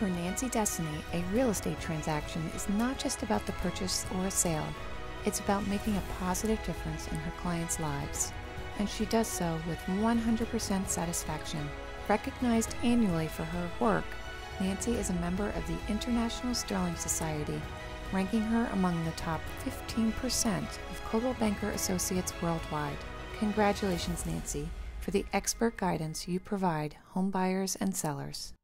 For Nancy Desany, a real estate transaction is not just about the purchase or a sale. It's about making a positive difference in her clients' lives. And she does so with 100% satisfaction. Recognized annually for her work, Nancy is a member of the International Sterling Society, ranking her among the top 15% of Coldwell Banker associates worldwide. Congratulations, Nancy, for the expert guidance you provide homebuyers and sellers.